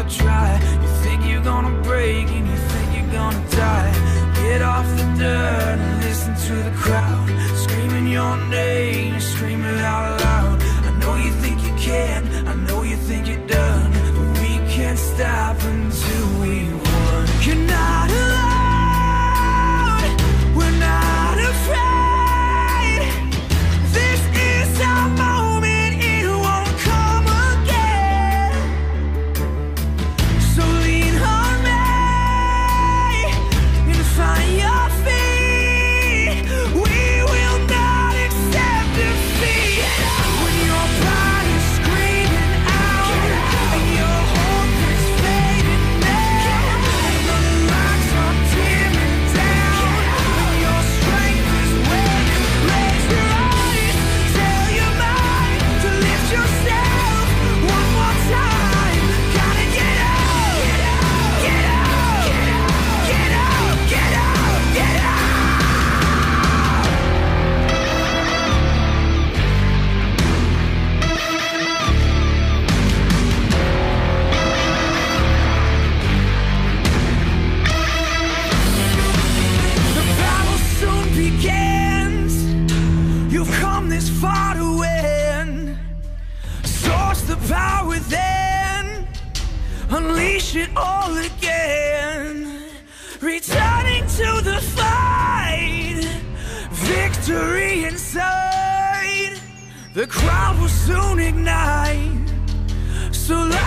another try. You think you're gonna break and you think you're gonna die. Get off the dirt and listen to the crowd screaming your name, screaming out loud. I know you think you can, I know you think you're done, but we can't stop until we won. You're not alone, we're not afraid. This is our moment, it won't come again. So lean on me and find your feet. We will not accept defeat. When your body's screaming out and your hope is fading now, and the lights are dimming down, and your strength is waning. Raise your eyes, tell your mind to lift yourself one more time. Gotta get up, get up, get up, get up, get up, get up. The battle soon begins. You've come this far to win. Source the power within. Unleash it all again. Returning to the fight. Victory inside. The crowd will soon ignite. So let